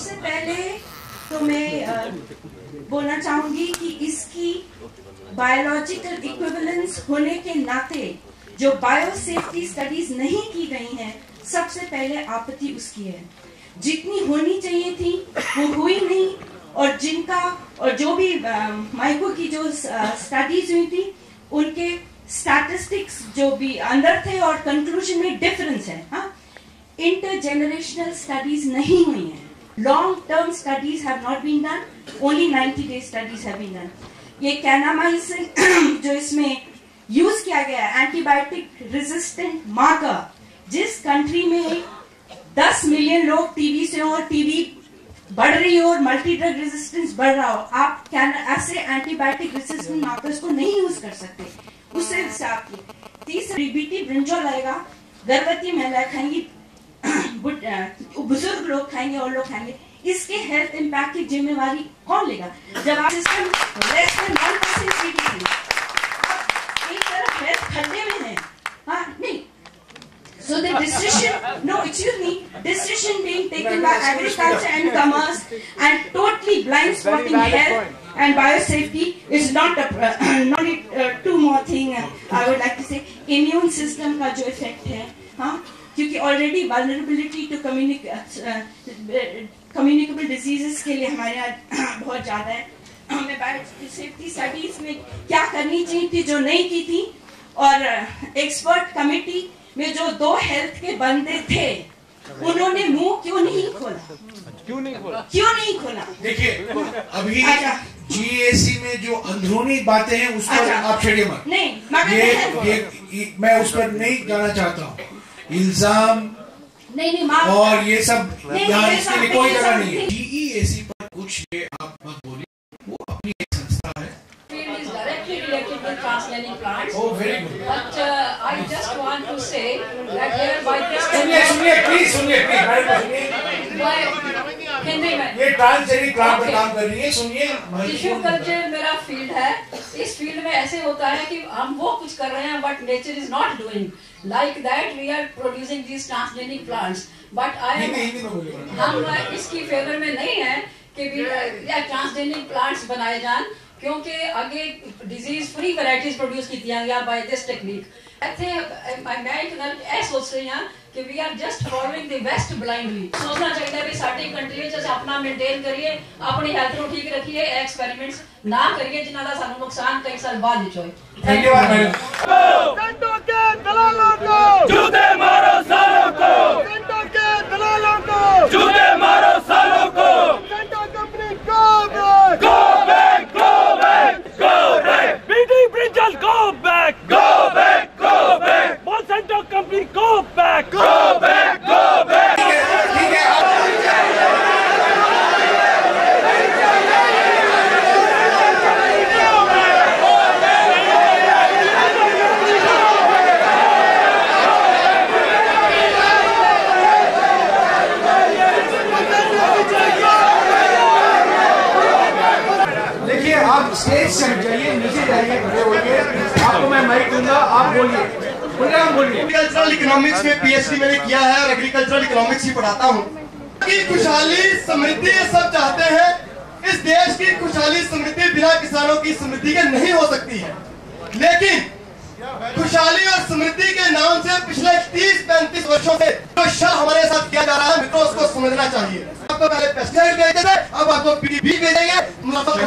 सबसे पहले तो मैं बोलना चाहूंगी कि इसकी बायोलॉजिकल इक्विवेलेंस होने के नाते जो बायोसेफ्टी स्टडीज नहीं की गई हैं, सबसे पहले आपत्ति उसकी है। जितनी होनी चाहिए थी वो हुई नहीं, और जिनका और जो भी माइको की जो स्टडीज हुई थी उनके स्टैटिस्टिक्स जो भी अंदर थे और कंक्लूजन में डिफरेंस है। हाँ, इंटरजेनरेशनल स्टडीज नहीं हुई हैं, long term studies have not been done, only 90 day studies have been done. ये कैनामाइसिन जो इसमें यूज किया गया है, एंटीबायोटिक रेजिस्टेंट मार्कर, जिस कंट्री में 10 मिलियन लोग टीबी से हो और टीबी बढ़ रही हो और मल्टी ड्रग रेजिस्टेंस बढ़ रहा हो, आप क्या ऐसे एंटीबायोटिक रेजिस्टेंट मार्कर्स को नहीं यूज कर सकते। उससे तीसरी बीटी ब्रिंजल आएगा, गर्भवती महिला खाएंगी, बुजुर्ग लोग खाएंगे और लोग खाएंगे, इसके हेल्थ इम्पैक्ट की जिम्मेवारी कौन लेगा जब आप सिस्टम लेस देन 1% सीडीपी। एक तरफ हेल्थ खतरे में है। हाँ, नहीं, so the decision, no, excuse me, decision being taken by agriculture and commerce and totally blind spotting health and biosafety is not a not it, two more thing I would like to say, immune system का जो effect है, हाँ, क्योंकि already vulnerability to communicable diseases के लिए हमारे यहाँ बहुत ज़्यादा है। हमें biosafety studies में क्या करनी चाहिए थी जो नहीं की थी, और expert committee में जो दो हेल्थ के बंदे थे उन्होंने मुंह क्यों नहीं खोला। देखिए, अभी जीएसी में जो अंदरूनी बातें हैं उस पर आप छेड़िए मत। नहीं, ये मैं उस पर नहीं जाना चाहता हूँ। इल्जाम नहीं और ये सब यहाँ इसके लिए कोई जगह नहीं है। जीएसी पर कुछ ये आप मत बोलिए, वो अपनी एक संस्था है। I just want to say that here by tissue culture मेरा फील्ड है। इस फील्ड में ऐसे होता है कि हम वो कुछ कर रहे हैं but nature is not doing like that. We are producing these transgenic plants but हम इसकी फेवर में नहीं है कि ट्रांसजेनिक प्लांट्स बनाए जान, क्योंकि आगे डिजीज फ्री वैरायटीज प्रोड्यूस की जाएंगी बाय दिस टेक्निक। मैं ये सोच रही हूँ कि we are just following the west blindly. सोचना चाहिए भी साडी कंट्री जैसे अपना मेंटेन करिए, अपनी हेल्थ को ठीक रखिए, एक्सपेरिमेंट्स ना करिए जिन्हां दा सानू नुकसान कई साल बाद ही होए। धन्यवाद मैडम। डंडों के दलालों को जूते मारो, सालों को डंडों के दलालों को जूते मारो, सालों को डंडों कंपनी को go back, go back, go back, BT brinjal go back, go back, go back, Monsanto company go back, go back, go back. ठीक है, आप देखिए, आप स्टेज से जाइए, नीचे जाइए, खड़े होइए, आपको मैं माइक दूंगा, आप बोलिए। एग्रीकल्चरल इकोनॉमिक्स में पीएचडी मैंने किया है और एग्रीकल्चरल इकोनॉमिक्स ही पढ़ाता हूँ। खुशहाली, समृद्धि सब चाहते हैं। इस देश की खुशहाली, समृद्धि बिना किसानों की समृद्धि के नहीं हो सकती है, लेकिन खुशहाली और समृद्धि के नाम से पिछले 30-35 वर्षों से जो शर हमारे साथ किया जा रहा है, मित्रों, उसको समझना चाहिए। अब आपको पीडीबी भेजेंगे,